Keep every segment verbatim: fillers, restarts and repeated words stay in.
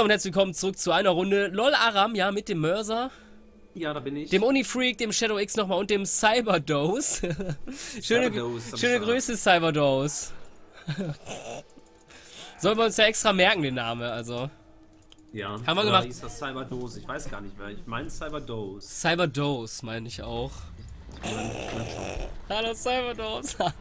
So, und herzlich willkommen zurück zu einer Runde LOL ARAM, ja, mit dem Mörser. Ja, da bin ich. Dem Unifreak, dem Shadow X nochmal und dem Cyberdose. schöne Cyberdose, schöne Grüße, Cyberdose. Sollen wir uns ja extra merken, den Namen, also. Ja, haben wir gemacht. Hieß das Cyberdose, ich weiß gar nicht mehr. Ich meine Cyberdose. Cyberdose meine ich auch. Ich mein, hallo Cyberdose. Also,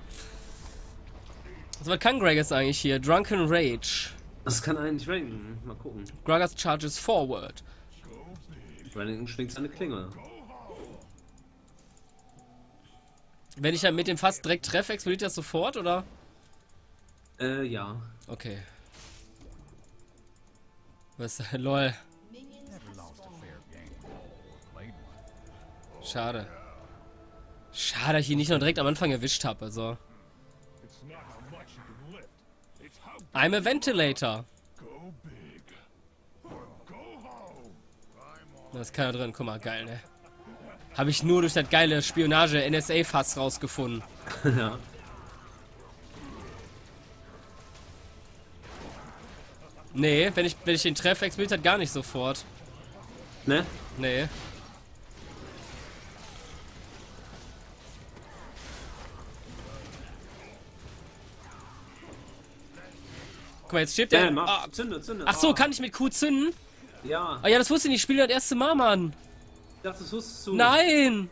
was kann Gragas eigentlich hier? Drunken Rage. Das kann eigentlich ranken. Mal gucken. Gragas charges forward. Ranken schwingt seine Klinge. Wenn ich dann mit dem Fass direkt treffe, explodiert das sofort, oder? Äh, ja. Okay. Was? Lol. Schade. Schade, dass ich ihn nicht noch direkt am Anfang erwischt habe, also. I'm a ventilator. Da ist keiner drin, guck mal, geil, ne? Habe ich nur durch das geile Spionage-N S A-Fass rausgefunden. Ja. Nee, wenn ich, wenn ich den treffe, explodiert das gar nicht sofort. Ne? Nee. Guck mal, jetzt steht der. Ja, ah. Zünde, zünde. Ach so, ah. Kann ich mit Q zünden? Ja. Ah ja, das wusste ich nicht. Ich spiele das erste Mal, Mann. Ich dachte, das wusstest du. Nein!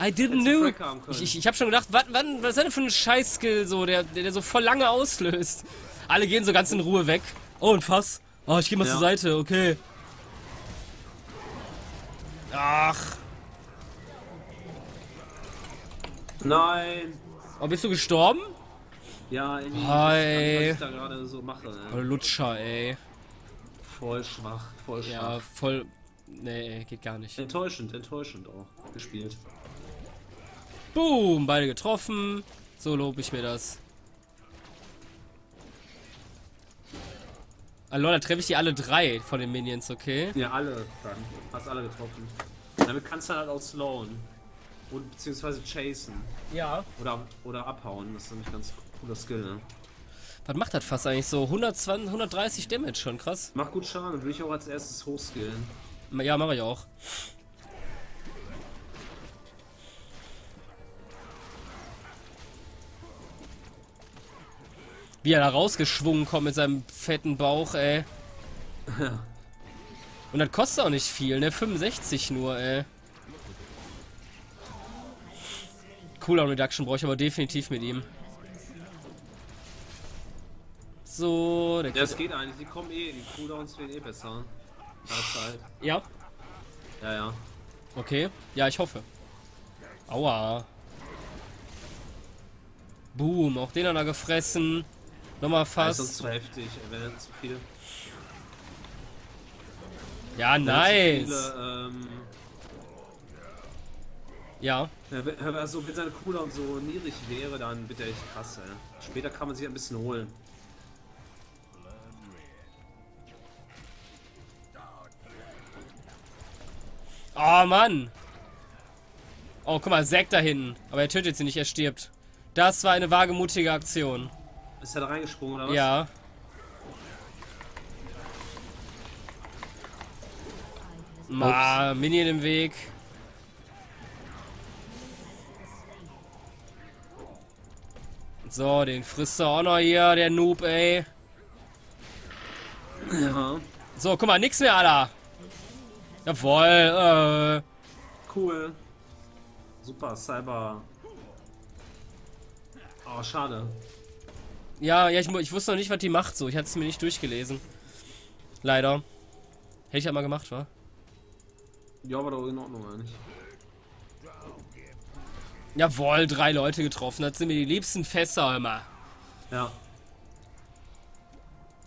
I didn't know. Ich, ich, ich hab schon gedacht, wat, wat, was ist denn für ein Scheiß-Skill, so, der, der, der so voll lange auslöst? Alle gehen so ganz in Ruhe weg. Oh, ein Fass. Oh, ich geh mal ja. zur Seite, okay. Ach. Nein. Oh, bist du gestorben? Ja, in was ich da gerade so mache. Voll Lutscher, ey. Voll schwach, voll schwach. Ja, voll. Nee, geht gar nicht. Enttäuschend, enttäuschend auch. Gespielt. Boom, beide getroffen. So lobe ich mir das. Ah, Leute, treffe ich die alle drei von den Minions, okay? Ja, alle dann. Hast alle getroffen. Damit kannst du halt auch slowen. Und beziehungsweise chasen. Ja. Oder, oder abhauen. Das ist nämlich ganz cooler Skill, ne? Was macht das Fass eigentlich so? hundertzwanzig, hundertdreißig Damage schon, krass. Macht gut Schaden, würde ich auch als erstes hochskillen. Ja, mache ich auch. Wie er da rausgeschwungen kommt mit seinem fetten Bauch, ey. Und das kostet auch nicht viel, ne? fünfundsechzig nur, ey. Cooler Reduction brauche ich aber definitiv mit ihm. So, der ja, das geht eigentlich, die kommen eh, die Cooldowns werden eh besser. Halt. Ja. Ja, ja. Okay, ja, ich hoffe. Aua. Boom, auch den hat er gefressen. Nochmal fast. Das ist zu heftig, wenn er zu viel. Ja, nice. Viele, ähm, ja. Wenn, also, wenn seine Cooldown so niedrig wäre, dann bitte echt krass, ey. Später kann man sich ein bisschen holen. Oh Mann! Oh, guck mal, Zack da hinten. Aber er tötet sie nicht, er stirbt. Das war eine wagemutige Aktion. Ist er da reingesprungen oder was? Ja. Ma, Minion im Weg. So, den frisst er auch noch hier, der Noob, ey. Ja. So, guck mal, nix mehr, Alter. Jawohl, äh. Cool. Super, Cyber. Oh, schade. Ja, ja, ich, ich wusste noch nicht, was die macht, so. Ich hatte es mir nicht durchgelesen. Leider. Hätte ich ja mal gemacht, wa? Ja, aber doch in Ordnung eigentlich. Jawohl, drei Leute getroffen. Das sind mir die liebsten Fässer immer. Ja.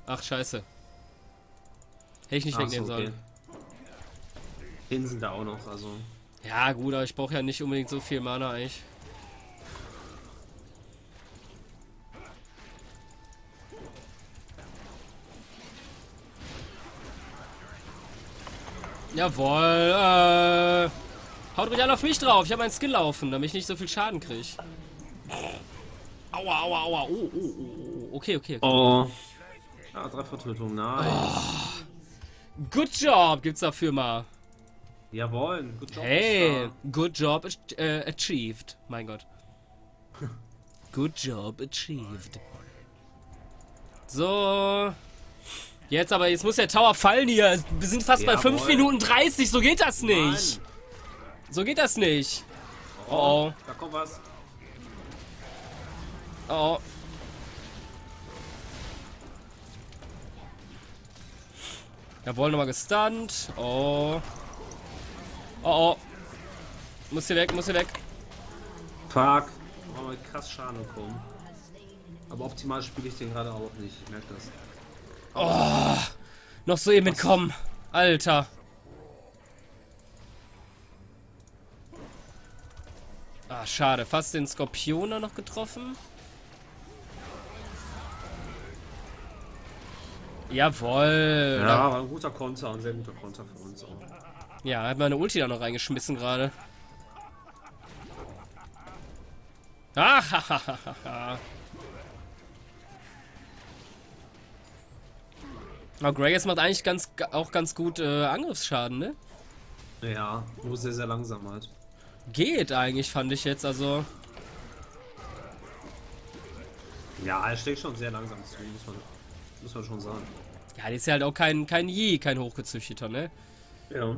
Ach, scheiße. Hätte ich nicht Ach, wegnehmen so, okay. sollen. Den sind da auch noch, also. Ja, gut, aber ich brauche ja nicht unbedingt so viel Mana eigentlich. Jawohl, äh. Haut ruhig alle auf mich drauf, ich habe meinen Skill laufen, damit ich nicht so viel Schaden kriege. Aua, aua, aua, oh, oh, oh, okay, okay. Okay. Oh. Ah, drei Vertötungen, nein. Oh. Good job gibt's dafür mal. Jawohl, good job. Hey, good job äh, achieved. Mein Gott. Good job achieved. So. Jetzt aber, jetzt muss der Tower fallen hier. Wir sind fast Jawohl. bei fünf Minuten dreißig. So geht das nicht. Mann. So geht das nicht. Oh, oh. Da kommt was. Oh. Jawohl, nochmal gestunt. Oh. Oh, oh. Muss hier weg, muss hier weg. Fuck. Oh, krass Schaden bekommen. Aber optimal spiele ich den gerade auch nicht. Ich merke das. Oh. Noch so eben mitkommen. Alter. Ah, schade. Fast den Skorpion da noch getroffen. Jawohl. Ja, war ein guter Konter, ein sehr guter Konter für uns auch. Ja, hat meine Ulti da noch reingeschmissen gerade. Ah, ha, ha, ha, ha. Aber Gragas macht eigentlich ganz, auch ganz gut äh, Angriffsschaden, ne? Ja, nur sehr, sehr langsam halt. Geht eigentlich, fand ich jetzt, also... Ja, er schlägt schon sehr langsam zu, muss man, muss man schon sagen. Ja, die ist ja halt auch kein, kein Yi, kein Hochgezüchteter, ne? Ja.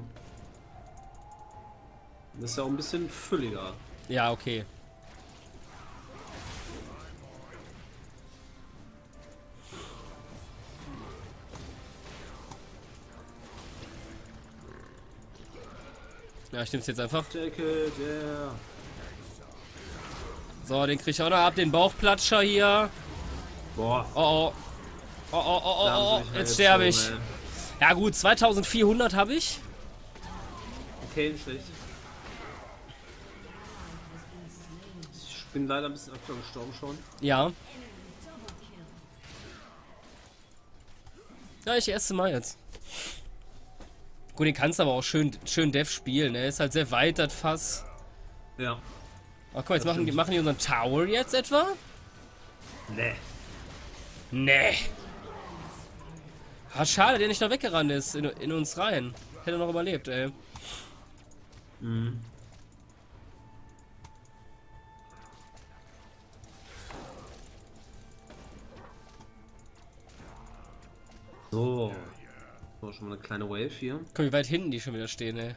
Das ist ja auch ein bisschen fülliger. Ja, okay. Ja, ich nehme es jetzt einfach. So, den krieg ich auch noch ab, den Bauchplatscher hier. Boah. Oh, oh. Oh, oh, oh, oh, oh. Jetzt sterbe ich. Ja gut, zweitausendvierhundert habe ich. Okay, nicht schlecht. Ich bin leider ein bisschen öfter gestorben schon. Ja. Ja, ich erste Mal jetzt. Gut, den kannst du aber auch schön, schön Dev spielen, ne? Ist halt sehr weit, das Fass. Ja. Ach guck mal, jetzt machen, machen die unseren Tower jetzt etwa? Nee. Nee. Ah, schade, der nicht noch weggerannt ist in, in uns rein. Hätte noch überlebt, ey. Mhm. So. So, schon mal eine kleine Wave hier. Guck, wie weit hinten die schon wieder stehen, ey.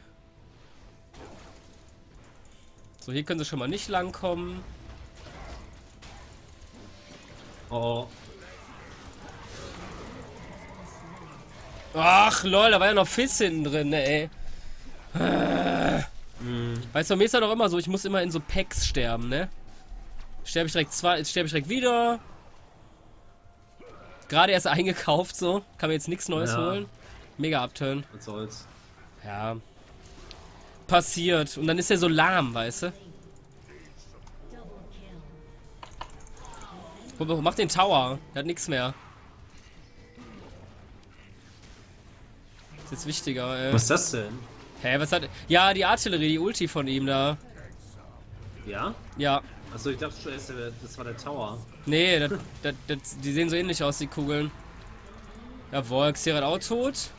So, hier können sie schon mal nicht langkommen. Oh. Ach lol, da war ja noch Fizz hinten drin, ne, ey. Mm. Weißt du, mir ist ja doch immer so, ich muss immer in so Packs sterben, ne? Sterbe ich direkt zwei, sterbe ich direkt wieder. Gerade erst eingekauft, so. Kann mir jetzt nichts Neues ja. holen. Mega Upturn. Was soll's. Ja. Passiert. Und dann ist er so lahm, weißt du? Mach den Tower. Der hat nichts mehr. Jetzt wichtiger, ey. Was ist das denn? Hä, was hat... Ja, die Artillerie, die Ulti von ihm da. Ja? Ja. Achso, ich dachte schon, das war der Tower. Nee, das, das, das, die sehen so ähnlich aus, die Kugeln. Jawohl, Xerath auch tot.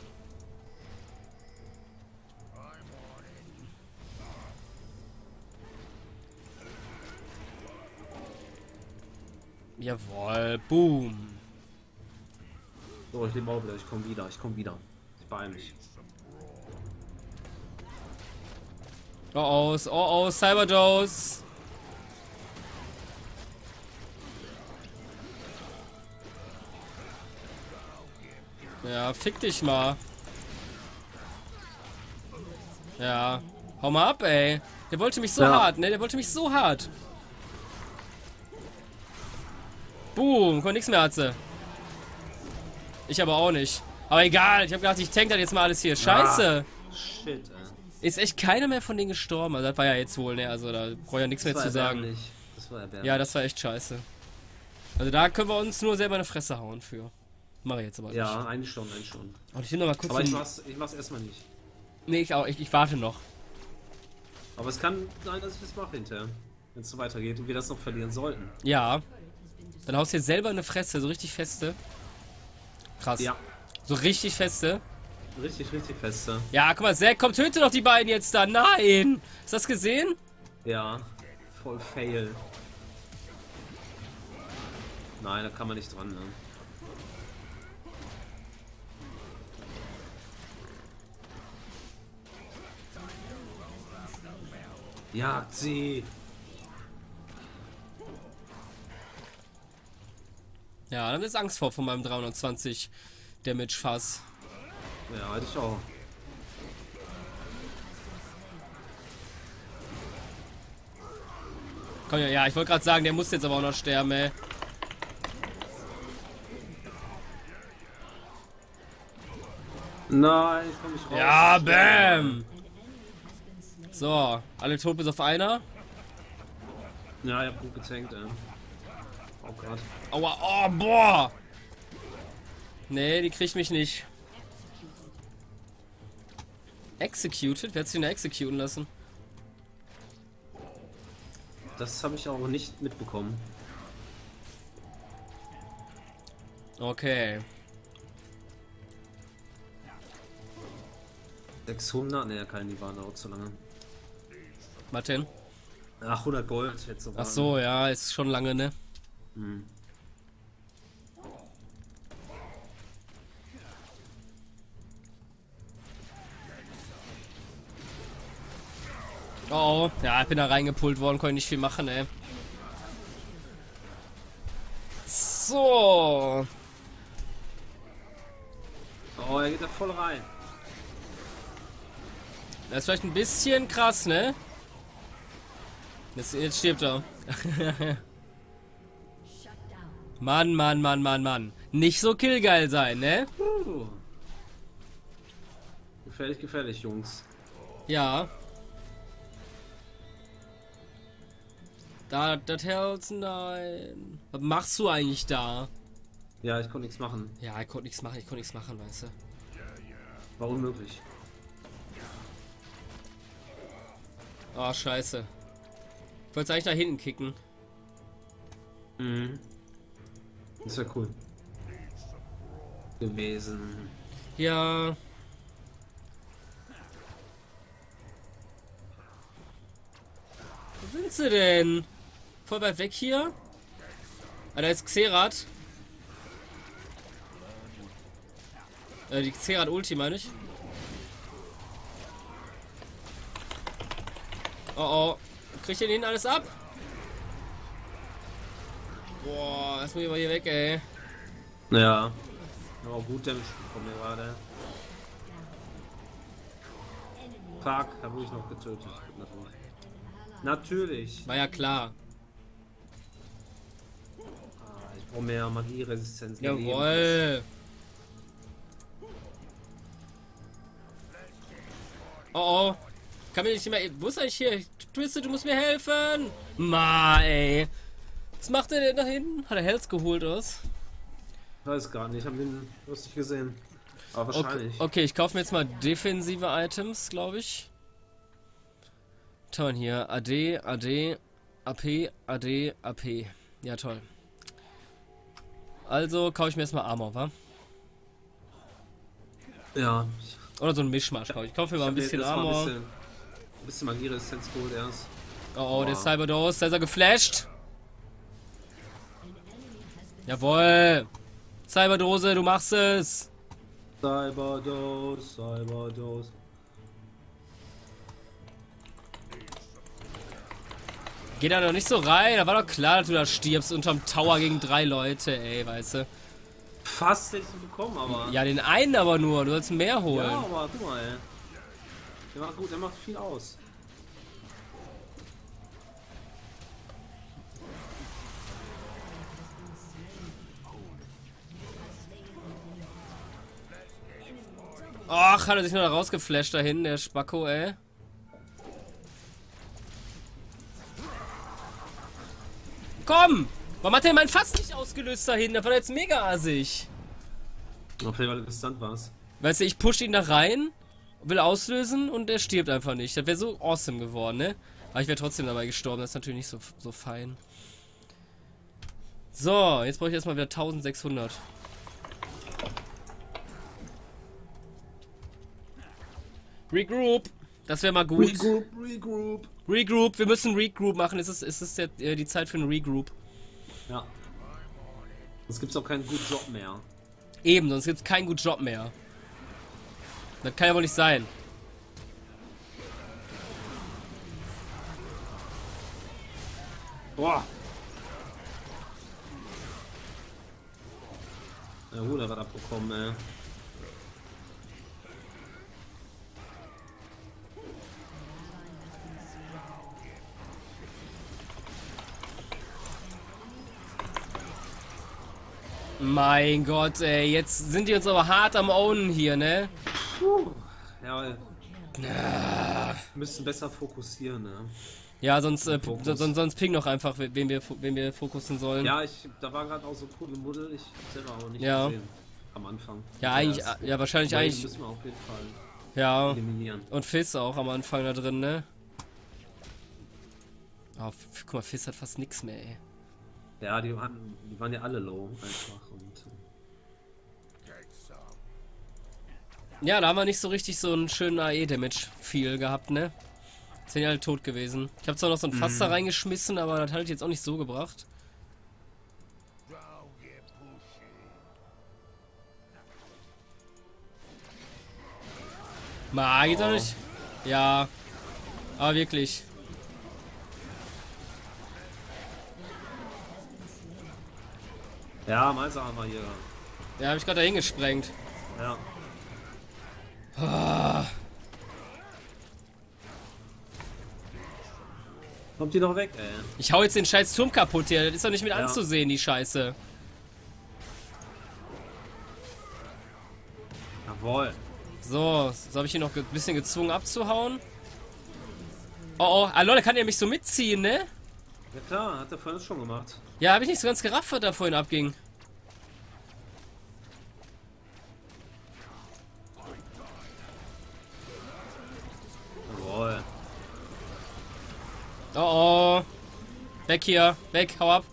Jawohl, boom. So, ich nehme auch wieder, ich komm wieder, ich komm wieder. Bei mich. Oh aus, oh aus, Cyberdose. Ja, fick dich mal. Ja, hau mal ab, ey. Der wollte mich so ja. hart, ne? Der wollte mich so hart. Boom, konnte nichts mehr hatze. Ich aber auch nicht. Aber egal, ich habe gedacht, ich tank das jetzt mal alles hier. Scheiße. Ah, shit, ey. Ist echt keiner mehr von denen gestorben. Also das war ja jetzt wohl, ne? Also da brauche ich ja nichts mehr zu sagen. Das war erbärmlich. Ja, das war echt scheiße. Also da können wir uns nur selber eine Fresse hauen für. Mache ich jetzt aber nicht. Ja, eigentlich schon, eigentlich schon. Und ich will noch mal kurz. Aber ich mach's, ich mach's erstmal nicht. Nee, ich auch. Ich, ich warte noch. Aber es kann sein, dass ich das mache hinterher. Wenn es so weitergeht und wir das noch verlieren sollten. Ja. Dann haust du dir selber eine Fresse, so richtig feste. Krass. Ja. So richtig feste. Richtig, richtig feste. Ja, guck mal, Zack, komm, töte doch die beiden jetzt da. Nein! Hast du das gesehen? Ja, voll fail. Nein, da kann man nicht dran, ne? Ja, sie. Ja, dann ist Angst vor von meinem dreihundertzwanzig Damage Fass. Ja, hatte ich auch. Komm ja, ja, ich wollte gerade sagen, der muss jetzt aber auch noch sterben, ey. Nein, ich komm nicht raus. Ja, bam! So, alle tot bis auf einer. Ja, ich hab gut gezankt, ey. Oh Gott. Aua, oh, boah! Nee, die kriegt mich nicht. Executed? Wer hat sie denn executen lassen? Das habe ich auch nicht mitbekommen. Okay. sechshundert? Ne, keine, die waren auch zu lange. Martin? Ach, hundert Gold jetzt. Ach so, ja, ist schon lange, ne? Hm. Oh, ja, ich bin da reingepult worden, konnte nicht viel machen, ey. So. Oh, er geht da voll rein. Das ist vielleicht ein bisschen krass, ne? Jetzt, jetzt stirbt er. Mann, Mann, Mann, Mann, Mann. Nicht so killgeil sein, ne? Uh. Gefährlich, gefährlich, Jungs. Ja. Da, das Herz, nein. Was machst du eigentlich da? Ja, ich konnte nichts machen. Ja, ich konnte nichts machen, ich konnte nichts machen, weißt du. War unmöglich. Oh, scheiße. Ich wollte eigentlich nach hinten kicken. Mhm. Ist ja cool. Gewesen. Ja. Wo sind sie denn? Voll weit weg hier. Ah, da ist Xerath. Äh, die Xerath Ulti, meine ich. Oh oh. Kriegt ihr den alles ab? Boah, jetzt muss ich mal hier weg, ey. Ja. Oh, gut Damage von mir gerade. Fuck, da wurde ich noch getötet. Natürlich. War ja klar. Ah, ich brauche mehr Magieresistenz. Jawohl. Oh oh. Kann mir nicht mehr. Wo ist eigentlich hier? Twisted, du musst mir helfen! Ma, ey! Was macht er denn da hinten? Hat er Health geholt aus? Weiß gar nicht, ich hab ihn lustig gesehen. Aber wahrscheinlich. Okay, okay, ich kaufe mir jetzt mal defensive Items, glaube ich. Toll, hier. A D, A D, A P, A D, A P. Ja, toll. Also kaufe ich mir erstmal Armor, wa? Ja. Oder so ein Mischmasch, glaube ich. Ich kaufe mir mal ein bisschen Armor. Bisschen Magieresistenz geholt erst. Oh, oh, der Cyberdose, da ist er geflasht. Jawohl. Cyberdose, du machst es. Cyberdose, Cyberdose. Geh da noch nicht so rein, da war doch klar, dass du da stirbst unterm Tower gegen drei Leute, ey, weißt du. Fast hättest du bekommen, aber. Ja, den einen aber nur, du sollst mehr holen. Ja, aber guck mal, ey. Der macht gut, der macht viel aus. Ach, hat er sich nur da rausgeflasht dahin, der Spacko, ey. Komm! Warum hat der mein Fass nicht ausgelöst dahin? Das war jetzt mega assig. Auf jeden Fall interessant war's. Weißt du, ich push ihn da rein. Will auslösen und er stirbt einfach nicht. Das wäre so awesome geworden, ne? Aber ich wäre trotzdem dabei gestorben. Das ist natürlich nicht so, so fein. So, jetzt brauche ich erstmal wieder eintausendsechshundert. Regroup. Das wäre mal gut. Regroup, regroup. Regroup, wir müssen Regroup machen. Es ist, es ist der, äh, die Zeit für ein Regroup. Ja. Sonst gibt's auch keinen guten Job mehr. Eben, sonst gibt's keinen guten Job mehr. Das kann ja wohl nicht sein. Boah. Der Ruder hat abbekommen, ey. Mein Gott, ey, jetzt sind die uns aber hart am Ownen hier, ne? Puh. Ja, ah. Müssen besser fokussieren, ne? Ja, sonst, äh, sonst, sonst ping noch einfach, wen wir, wen wir fokussen sollen. Ja, ich, da war gerade auch so coole Muddel, ich selber auch nicht ja. gesehen. Am Anfang. Ja, ja eigentlich, ja, ja wahrscheinlich eigentlich. Müssen wir auf jeden Fall ja. eliminieren. Und Fizz auch am Anfang da drin, ne? Oh, guck mal, Fizz hat fast nichts mehr, ey. Ja, die waren, die waren ja alle low einfach. Und ja, da haben wir nicht so richtig so einen schönen A E-Damage viel gehabt, ne? Sind ja alle tot gewesen. Ich habe zwar noch so ein Fass da mhm. reingeschmissen, aber das hat ich jetzt auch nicht so gebracht. Ma, geht doch nicht. Ja, aber wirklich. Ja, meins haben wir hier. Ja, habe ich gerade dahin gesprengt. Ja. Ah. Kommt die doch weg, ey. Ich hau jetzt den scheiß Turm kaputt hier. Das ist doch nicht mit ja. anzusehen, die Scheiße. Jawohl. So, so habe ich ihn noch ein bisschen gezwungen abzuhauen. Oh, oh. Ah, Leute, kann der mich so mitziehen, ne? Ja klar, hat er vorhin schon gemacht. Ja, habe ich nicht so ganz gerafft, was da vorhin abging. Jawohl. Oh oh. Weg hier. Weg, hau ab.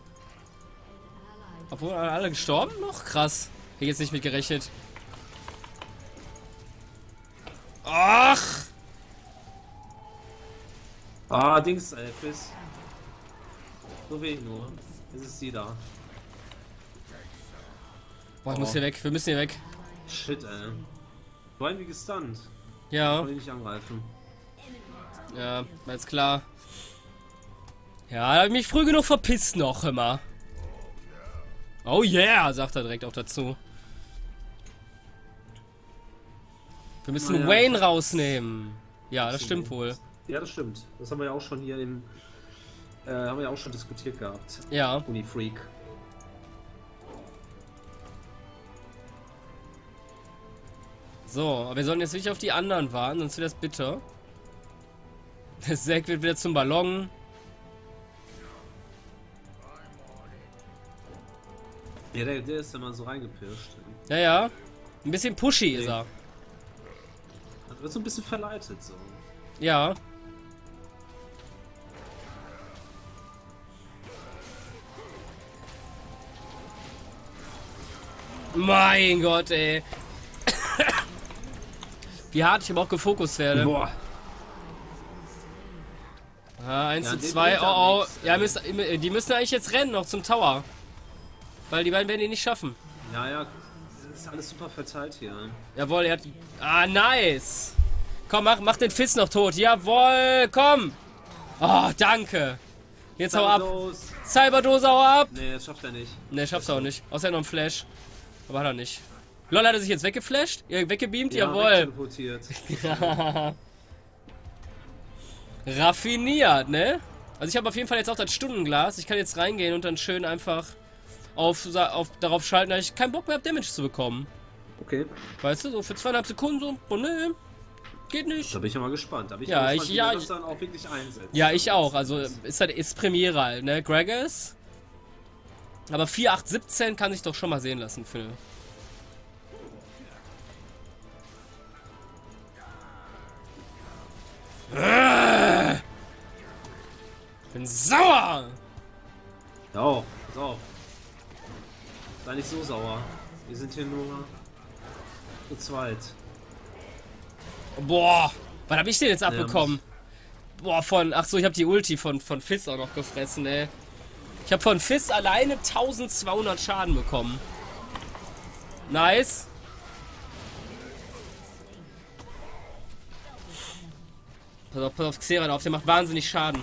Obwohl alle gestorben noch? Krass. Hätte ich jetzt nicht mit gerechnet. Ach! Ah, Dings, ey, Fizz. So wenig nur. Jetzt ist die da. Boah, ich oh. muss hier weg. Wir müssen hier weg. Shit, ey. Du hast mich gestunt. Ja. Ich will nicht angreifen. Ja, war jetzt klar. Ja, da hab ich mich früh genug verpisst noch immer. Oh yeah, sagt er direkt auch dazu. Wir müssen ja, Wayne ja. rausnehmen. Ja, das stimmt wohl. Ja, das stimmt. Das haben wir ja auch schon hier im... Äh, haben wir ja auch schon diskutiert gehabt. Ja. Unifreak. So, aber wir sollen jetzt wirklich auf die anderen warten, sonst wird das bitter. Der Sack wird wieder zum Ballon. Ja, der, der ist ja mal so reingepirscht. Ja, ja. Ein bisschen pushy nee. ist er. Er wird so ein bisschen verleitet, so. Ja. Mein Gott, ey. Wie hart ich aber auch gefokust werde. Boah. Ah, eins zu zwei. Oh, oh. Ja, müsst, die müssen eigentlich jetzt rennen, noch zum Tower. Weil die beiden werden ihn nicht schaffen. Ja, ja. Das ist alles super verteilt hier. Jawohl, er hat... Ah, nice. Komm, mach, mach den Fizz noch tot. Jawohl, komm. Oh, danke. Jetzt hau ab. Cyberdose, hau ab. Nee, das schafft er nicht. Nee, schafft er auch nicht. Außer er noch einen Flash. Aber hat er nicht. Lol, hat er sich jetzt weggeflasht? Ja, weggebeamt? Ja, jawohl. Ja. Raffiniert, ne? Also ich habe auf jeden Fall jetzt auch das Stundenglas. Ich kann jetzt reingehen und dann schön einfach auf, auf, darauf schalten, dass ich keinen Bock mehr habe, Damage zu bekommen. Okay. Weißt du, so für zweieinhalb Sekunden so, oh ne, geht nicht. Da bin ich ja mal gespannt. Da bin ich ja, gespannt, ich, wie ja, das ich, dann auch wirklich einsetzt. Ja, ich auch. Also ist halt ist Premiere halt, ne? Gragas. Aber vier acht siebzehn kann sich doch schon mal sehen lassen, Phil. Ich bin sauer! Oh, pass auf. Sei nicht so sauer. Wir sind hier nur zu zweit. Boah, was hab ich denn jetzt abbekommen? Ja. Boah, von... Ach so, ich hab die Ulti von, von Fizz auch noch gefressen, ey. Ich hab von Fizz alleine tausendzweihundert Schaden bekommen. Nice. Pass auf, pass auf Xerath auf, der macht wahnsinnig Schaden.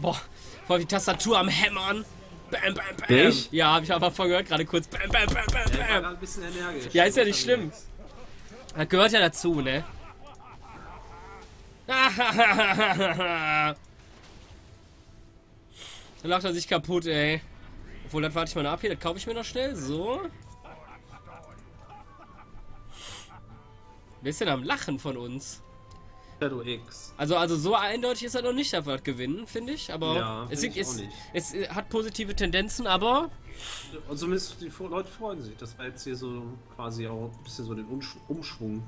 Boah, voll die Tastatur am Hämmern. Bam, bam, bam. Ich? Ja, hab ich aber voll gehört gerade kurz. Bam, bam, bam, bam, bam. Ja, ich war ein bisschen energisch. Ja, ist ja nicht schlimm. Das gehört ja dazu, ne? Da lacht er sich kaputt, ey. Obwohl, das warte ich mal nach hier, das kaufe ich mir noch schnell. So. Wer ist denn am Lachen von uns? Shadow X. Also, also so eindeutig ist er noch nicht, dass wir das gewinnen, finde ich. Aber ja, es, find ich ist, es, es hat positive Tendenzen, aber... Und zumindest die Leute freuen sich, dass wir jetzt hier so quasi auch ein bisschen so den Umsch Umschwung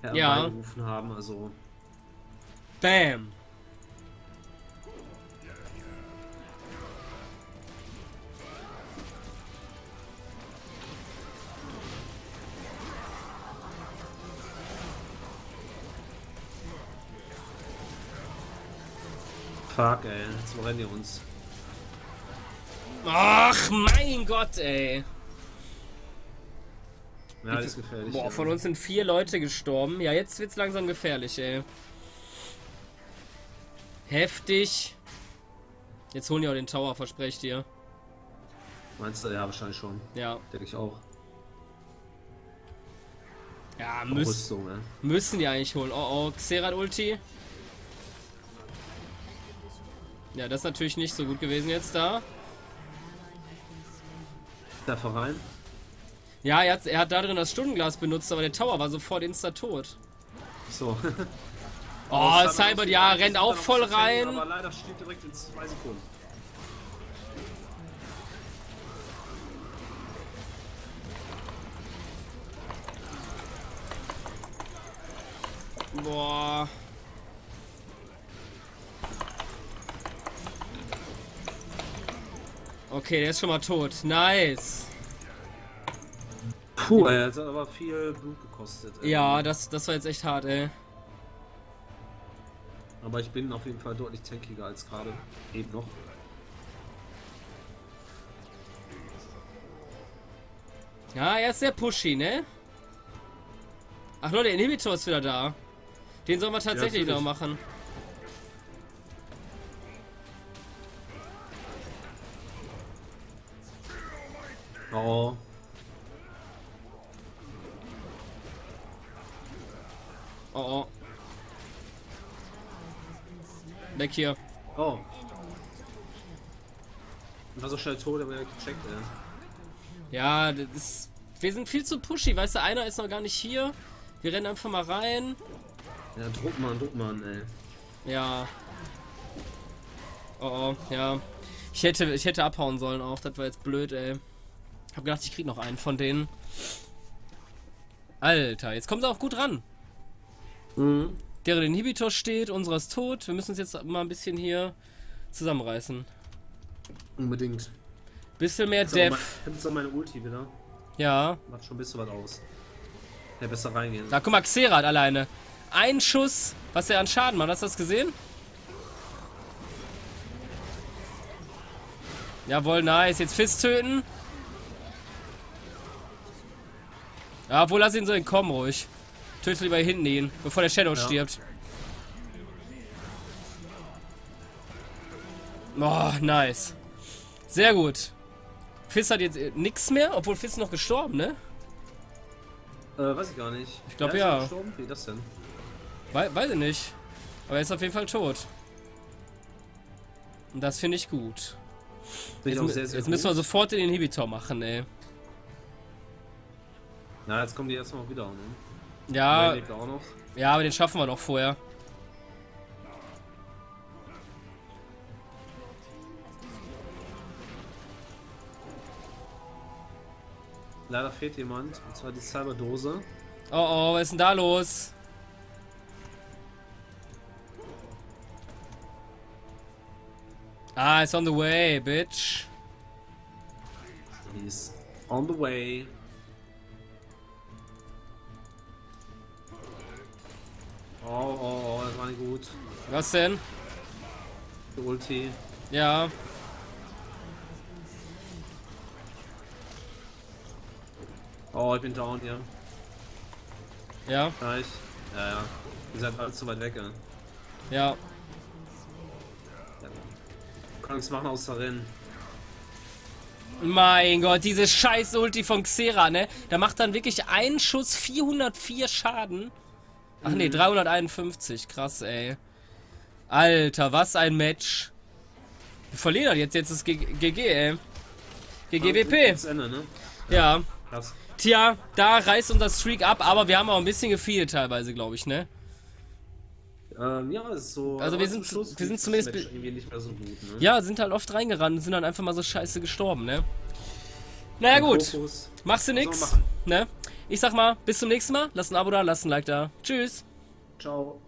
herbeigerufen ja. haben. Also. Bam! Fuck, ey, jetzt rennen die uns. Ach, mein Gott, ey. Ja, das ist gefährlich. Boah, ja. Von uns sind vier Leute gestorben. Ja, jetzt wird's langsam gefährlich, ey. Heftig. Jetzt holen die auch den Tower, verspreche ich dir. Meinst du? Ja, wahrscheinlich schon. Ja. Denke ich auch. Ja, müssen. Rüstung, ey. Müssen die eigentlich holen. Oh, oh, Xerath Ulti. Ja, das ist natürlich nicht so gut gewesen jetzt da. Da voran. Ja, er hat, er hat da drin das Stundenglas benutzt, aber der Tower war sofort insta tot. So. Oh, Cyber, ja, rennt auch voll rein. Aber leider steht direkt in zwei Sekunden. Boah. Okay, der ist schon mal tot. Nice. Puh, ey, das hat aber viel Blut gekostet. Ey. Ja, das, das war jetzt echt hart, ey. Aber ich bin auf jeden Fall deutlich tankiger als gerade eben noch. Ja, er ist sehr pushy, ne? Ach Leute, der Inhibitor ist wieder da. Den sollen wir tatsächlich ja, noch machen. Oh. Oh, oh. Weg hier. Oh. Ich war so schnell tot, aber ich gecheckt, ey. Ja, das ist, wir sind viel zu pushy, weißt du, einer ist noch gar nicht hier. Wir rennen einfach mal rein. Ja, druck mal, druck mal, ey. Ja. Oh, oh, ja. Ich hätte, ich hätte abhauen sollen auch, das war jetzt blöd, ey. Hab gedacht, ich krieg noch einen von denen. Alter, jetzt kommen sie auch gut ran. Mhm. Deren Inhibitor steht, unserer ist tot. Wir müssen uns jetzt mal ein bisschen hier zusammenreißen. Unbedingt. Bisschen mehr Def. Ich hab jetzt auch meine Ulti wieder. Ja. Macht schon ein bisschen was aus. Ja, besser reingehen. Da, guck mal, Xerath alleine. Ein Schuss, was er an Schaden macht. Hast du das gesehen? Jawohl, nice. Jetzt Fizz töten. Ja, obwohl, lass ihn so entkommen, ruhig. Tötet lieber hinten ihn, bevor der Shadow ja. stirbt. Oh, nice. Sehr gut. Fizz hat jetzt nichts mehr, obwohl Fizz noch gestorben, ne? Äh, weiß ich gar nicht. Ich glaube ja. Ist gestorben? Wie das denn? We weiß ich nicht. Aber er ist auf jeden Fall tot. Und das finde ich gut. Find ich jetzt sehr, sehr jetzt gut. Müssen wir sofort den Inhibitor machen, ey. Na, jetzt kommen die erstmal wieder, ne? Ja. Auch noch. Ja, aber den schaffen wir doch vorher. Leider fehlt jemand, und zwar die Cyberdose. Oh oh, was ist denn da los? Ah, it's on the way, bitch. He's on the way. Was denn? Die Ulti. Ja. Oh, ich bin down hier. Ja. Nice. Ja, ja. Ihr seid alles zu weit weg, ja. Ja. Du kannst machen aus Rennen. Mein Gott, diese scheiß Ulti von Xerath, ne? Da macht dann wirklich ein Schuss vierhundertvier Schaden. Ach ne, dreihunderteinundfünfzig. Krass, ey. Alter, was ein Match. Wir verlieren das jetzt, jetzt ist G G, ey. G G W P. Ja. Tja, da reißt unser Streak ab, aber wir haben auch ein bisschen gefehlt teilweise, glaube ich, ne? Ähm, ja, ist so. Also wir sind, Schluss, wir sind zumindest irgendwie nicht mehr so gut, ne? Ja, sind halt oft reingerannt, sind dann einfach mal so scheiße gestorben, ne? Naja, und gut. Fokus. Machst du nix, ne? Ich sag mal, bis zum nächsten Mal. Lass ein Abo da, lass ein Like da. Tschüss. Ciao.